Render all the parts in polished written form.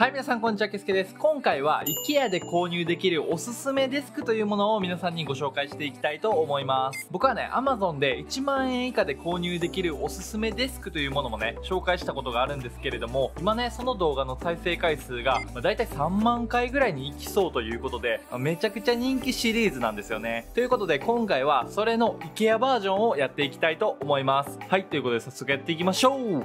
はい、皆さんこんにちは、けすけです。今回は IKEA で購入できるおすすめデスクというものを皆さんにご紹介していきたいと思います。僕はね、Amazon で1万円以下で購入できるおすすめデスクというものもね、紹介したことがあるんですけれども、今ね、その動画の再生回数がだいたい3万回ぐらいにいきそうということで、めちゃくちゃ人気シリーズなんですよね。ということで今回はそれの IKEA バージョンをやっていきたいと思います。はい、ということで早速やっていきましょう。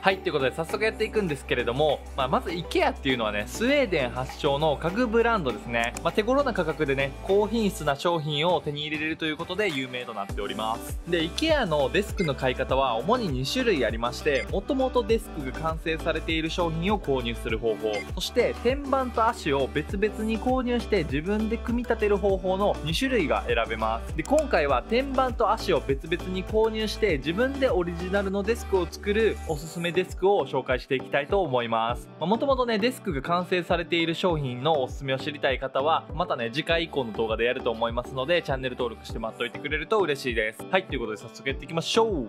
はい、ということで早速やっていくんですけれども、まず IKEA っていうのはね、スウェーデン発祥の家具ブランドですね。手頃な価格でね、高品質な商品を手に入れれるということで有名となっております。で、 IKEA のデスクの買い方は主に2種類ありまして、もともとデスクが完成されている商品を購入する方法、そして天板と足を別々に購入して自分で組み立てる方法の2種類が選べます。で、今回は天板と足を別々に購入して自分でオリジナルのデスクを作るおすすめデスクを紹介していきたいと思います。もともとね、デスクが完成されている商品のおすすめを知りたい方はまたね、次回以降の動画でやると思いますので、チャンネル登録して待っといてくれると嬉しいです。はい、ということで早速やっていきましょう。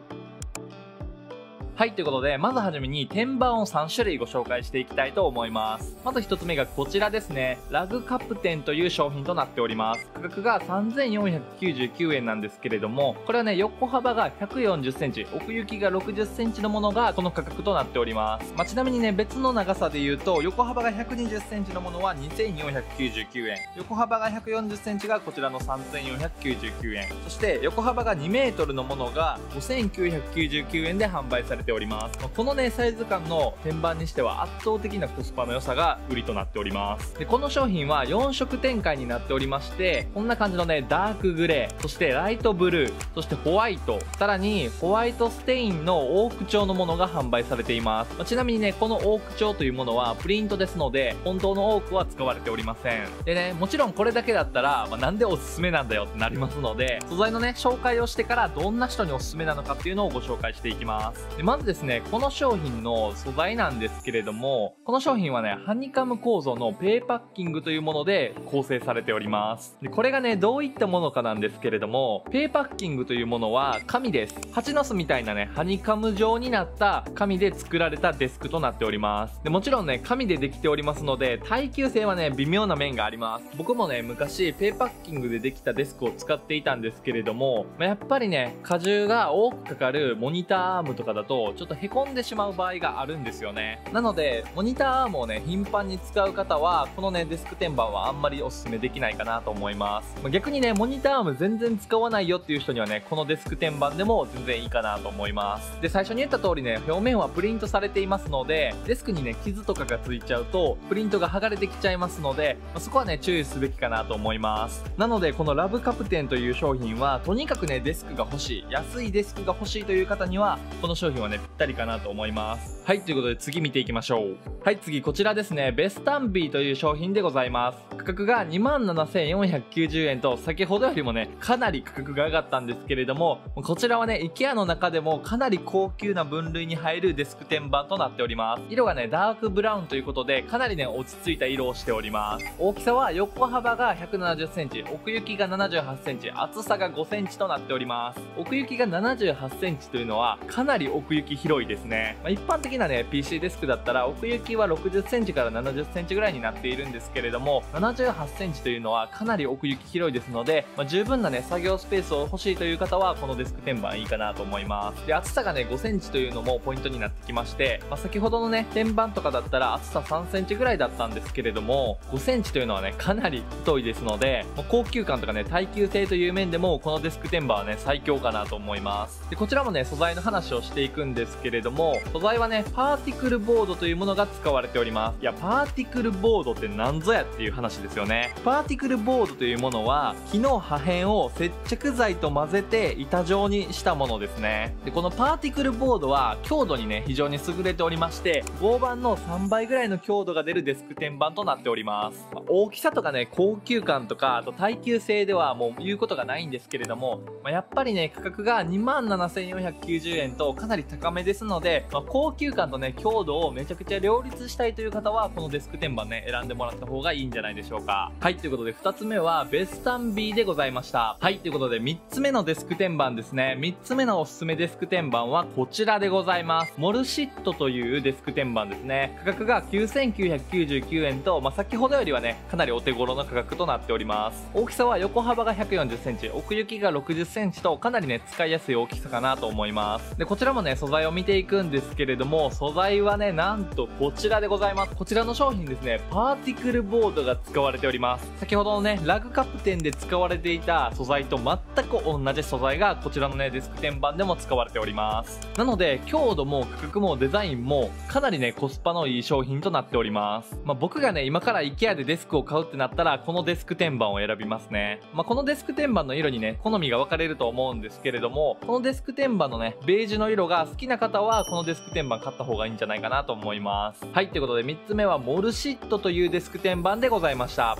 はい、ということでまずはじめに天板を3種類ご紹介していきたいと思います。まず1つ目がこちらですね、ラグカプテンという商品となっております。価格が3499円なんですけれども、これはね、横幅が 140cm、 奥行きが 60cm のものがこの価格となっております。ちなみにね、別の長さで言うと横幅が 120cm のものは2499円、横幅が 140cm がこちらの3499円、そして横幅が 2m のものが5999円で販売されております。このね、サイズ感の天板にしては圧倒的なコスパの良さが売りとなっております。で、この商品は4色展開になっておりまして、こんな感じのね、ダークグレー、そしてライトブルー、そしてホワイト、さらにホワイトステインのオーク調のものが販売されています。ちなみにね、このオーク調というものはプリントですので、本当のオークは使われておりません。でね、もちろんこれだけだったら、なんでおすすめなんだよってなりますので、素材のね、紹介をしてからどんな人におすすめなのかっていうのをご紹介していきます。で、まずですね、この商品の素材なんですけれども、この商品はね、ハニカム構造のペーパッキングというもので構成されております。で、これがね、どういったものかなんですけれども、ペーパッキングというものは紙です。蜂の巣みたいなね、ハニカム状になった紙で作られたデスクとなっております。で、もちろんね、紙でできておりますので、耐久性はね、微妙な面があります。僕もね、昔ペーパッキングでできたデスクを使っていたんですけれども、やっぱりね、荷重が多くかかるモニターアームとかだとちょっと凹んでしまう場合があるんですよね。なのでモニターアームをね、頻繁に使う方はこのね、デスク天板はあんまりおすすめできないかなと思います。逆にね、モニターアーム全然使わないよっていう人にはね、このデスク天板でも全然いいかなと思います。で、最初に言った通りね、表面はプリントされていますので、デスクにね、傷とかがついちゃうとプリントが剥がれてきちゃいますので、そこはね、注意すべきかなと思います。なのでこのラブカプテンという商品はとにかくね、デスクが欲しい、安いデスクが欲しいという方にはこの商品はね、ぴったりかなと思います。はい、ということで次見ていきましょう。はい、次こちらですね、ベスタンビーという商品でございます。価格が 27,490 円と先ほどよりもね、かなり価格が上がったんですけれども、こちらはね、 IKEA の中でもかなり高級な分類に入るデスク天板となっております。色がね、ダークブラウンということでかなりね、落ち着いた色をしております。大きさは横幅が 170cm、 奥行きが 78cm、 厚さが 5cm となっております。奥行きが 78cm というのはかなり奥行き広いですね。一般的なね、 PC デスクだったら奥行きは 60cm から 70cm ぐらいになっているんですけれども、78cm というのはかなり奥行き広いですので、十分なね、作業スペースを欲しいという方はこのデスク天板いいかなと思います。で、厚さがね、 5cm というのもポイントになってきまして、先ほどのね、天板とかだったら厚さ 3cm ぐらいだったんですけれども、 5cm というのはね、かなり太いですので、高級感とかね、耐久性という面でもこのデスク天板はね、最強かなと思います。で、こちらもね、素材の話をしていくんですけれども、素材はね、パーティクルボードというものが使われております。いや、パーティクルボードってなんぞやっていう話ですよね。パーティクルボードというものは木の破片を接着剤と混ぜて板状にしたものですね。で、このパーティクルボードは強度にね、非常に優れておりまして、合板の3倍ぐらいの強度が出るデスク天板となっております。大きさとかね、高級感とか、あと耐久性ではもう言うことがないんですけれども、やっぱりね、価格が 27,490円とかなり高高めですので、高級感とね強度をめちゃくちゃ両立したいという方はこのデスク天板ね選んでもらった方がいいんじゃないでしょうか。はい、ということで2つ目はベスタン B でございました。はい、ということで3つ目のデスク天板ですね。3つ目のおすすめデスク天板はこちらでございます。モルシットというデスク天板ですね。価格が9999円と、先ほどよりはねかなりお手頃な価格となっております。大きさは横幅が140センチ、奥行きが60センチとかなりね使いやすい大きさかなと思います。でこちらもね素材を見ていくんですけれども、素材はねなんとこちらでございます。こちらの商品ですね、パーティクルボードが使われております。先ほどのねラグカップ店で使われていた素材と全く同じ素材がこちらのねデスク天板でも使われております。なので強度も価格もデザインもかなりねコスパのいい商品となっております。僕がね今から IKEA でデスクを買うってなったらこのデスク天板を選びますね。このデスク天板の色にね好みが分かれると思うんですけれども、このデスク天板のねベージュの色が好きな方はこのデスク天板買った方がいいんじゃないかなと思います。はい、ということで3つ目はモルシットというデスク天板でございました。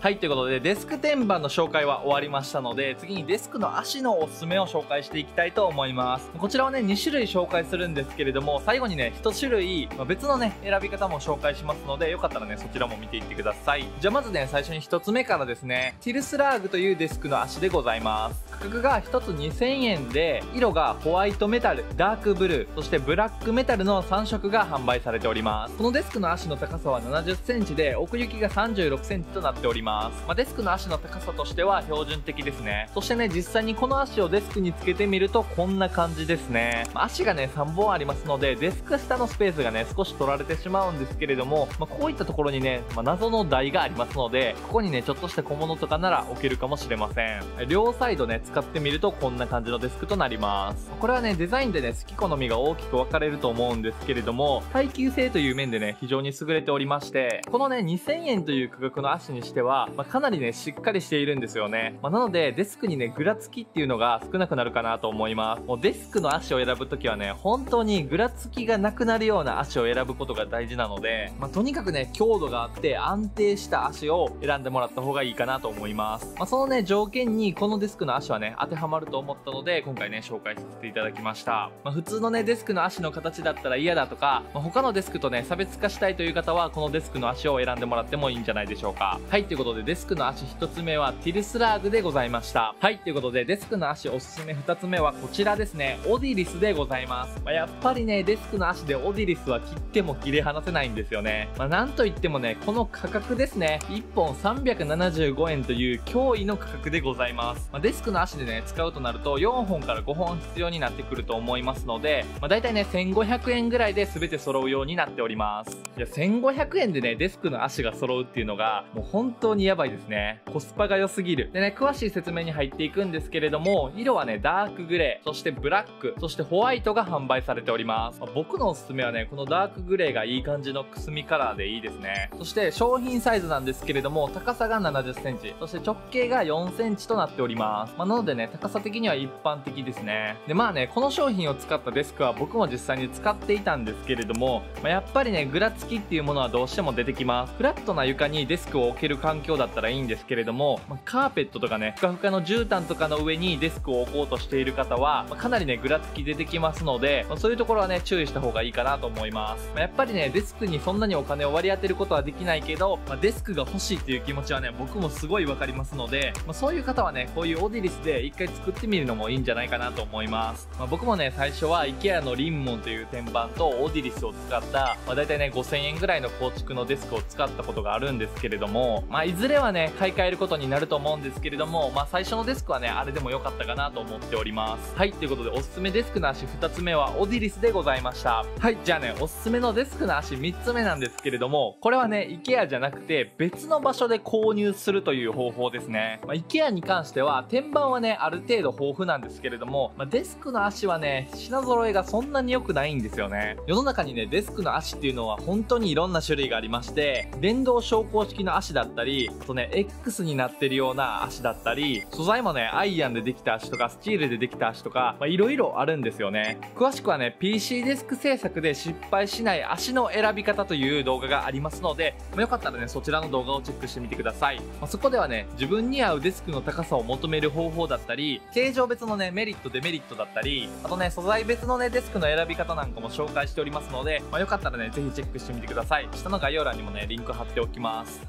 はい、ということでデスク天板の紹介は終わりましたので、次にデスクの足のおすすめを紹介していきたいと思います。こちらはね2種類紹介するんですけれども、最後にね1種類、別のね選び方も紹介しますので、よかったらねそちらも見ていってください。じゃあまずね最初に1つ目からですね、ティルスラーグというデスクの足でございます。価格が1つ2000円で、色がホワイトメタル、ダークブルー、そしてブラックメタルの3色が販売されております。このデスクの足の高さは70センチで、奥行きが36センチとなっております。デスクの足の高さとしては標準的ですね。そしてね実際にこの足をデスクにつけてみるとこんな感じですね。足がね3本ありますので、デスク下のスペースがね少し取られてしまうんですけれども、こういったところにね、謎の台がありますので、ここにねちょっとした小物とかなら置けるかもしれません。両サイドね使ってみるとこんな感じのデスクとなります。これはねデザインでね好き好みが大きく分かれると思うんですけれども、耐久性という面でね非常に優れておりまして、このね2000円という価格の足にしてはかなりねしっかりしているんですよね。なのでデスクにねぐらつきっていうのが少なくなるかなと思います。もうデスクの足を選ぶときはね本当にぐらつきがなくなるような足を選ぶことが大事なので、とにかくね強度があって安定した足を選んでもらった方がいいかなと思います。そのね条件にこのデスクの足はね当てはまると思ったので、今回ね紹介させていただきました。普通のねデスクの足の形だったら嫌だとか、他のデスクとね差別化したいという方はこのデスクの足を選んでもらってもいいんじゃないでしょうか。はい、ということでデスクの足1つ目はティルスラーグでございました。はい、ということでデスクの足おすすめ2つ目はこちらですね、オディリスでございます。やっぱりねデスクの足でオディリスは切っても切れ離せないんですよね。なんといってもねこの価格ですね、1本375円という驚異の価格でございます。デスクの足でね使うとなると4本から5本必要になってくると思いますので、だいたいね1500円ぐらいで全て揃うようになっております。いや1500円でねデスクの足が揃うっていうのがもう本当にやばいですね。コスパが良すぎる。でね詳しい説明に入っていくんですけれども、色はねダークグレー、そしてブラック、そしてホワイトが販売されております。僕のおすすめはねこのダークグレーがいい感じのくすみカラーでいいですね。そして商品サイズなんですけれども、高さが70センチ、そして直径が4センチとなっております。なのでね高さ的には一般的ですね。でねこの商品を使ったデスクは僕も実際に使っていたんですけれども、やっぱりねぐらつきっていうものはどうしても出てきます。フラットな床にデスクを置ける環境だったらいいんですけれども、カーペットとかねふかふかの絨毯とかの上にデスクを置こうとしている方は、かなりねぐらつき出てきますので、そういうところはね注意した方がいいかなと思います。やっぱりねデスクにそんなにお金を割り当てることはできないけど、デスクが欲しいっていう気持ちはね僕もすごい分かりますので、そういう方はねこういうオディリスで一回作ってみるのもいいんじゃないかなと思います。僕もね最初は IKEA のリンモンという天板とオディリスを使った、だいたいね5000円ぐらいの構築のデスクを使ったことがあるんですけれども、いずれはね買い替えることになると思うんですけれども、最初のデスクはねあれでも良かったかなと思っております。はい、ということでおすすめデスクの足2つ目はオディリスでございました。はい、じゃあねおすすめのデスクの足3つ目なんですけれども、これはね IKEA じゃなくて別の場所で購入するという方法ですね。IKEA に関しては天板はねある程度豊富なんですけれども、デスクの足はね品揃えがそんなに良くないんですよね。世の中にねデスクの足っていうのは本当にいろんな種類がありまして、電動昇降式の足だったり、り、あとね、X になってるような足だったり、素材もね、アイアンでできた足とか、スチールでできた足とか、まあ、いろいろあるんですよね。詳しくはね、PC デスク制作で失敗しない足の選び方という動画がありますので、まあ、よかったらね、そちらの動画をチェックしてみてください。まあ、そこではね、自分に合うデスクの高さを求める方法だったり、形状別のね、メリット、デメリットだったり、あとね、素材別のね、デスクの選び方なんかも紹介しておりますので、まあ、よかったらね、ぜひチェックしてみてください。下の概要欄にもね、リンク貼っておきます。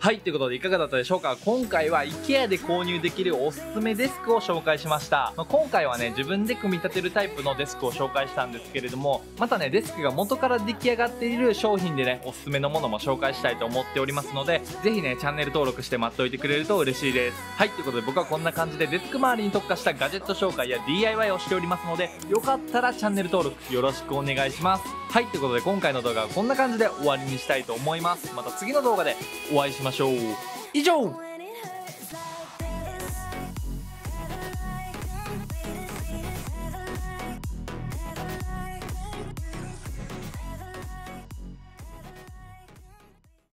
はい、ということでいかがだったでしょうか。今回は IKEA で購入できるおすすめデスクを紹介しました。まあ、今回はね、自分で組み立てるタイプのデスクを紹介したんですけれども、またね、デスクが元から出来上がっている商品でね、おすすめのものも紹介したいと思っておりますので、ぜひね、チャンネル登録して待っておいてくれると嬉しいです。はい、ということで僕はこんな感じでデスク周りに特化したガジェット紹介や DIY をしておりますので、よかったらチャンネル登録よろしくお願いします。はい、ということで今回の動画はこんな感じで終わりにしたいと思います。また次の動画でお会いしましょう。以上。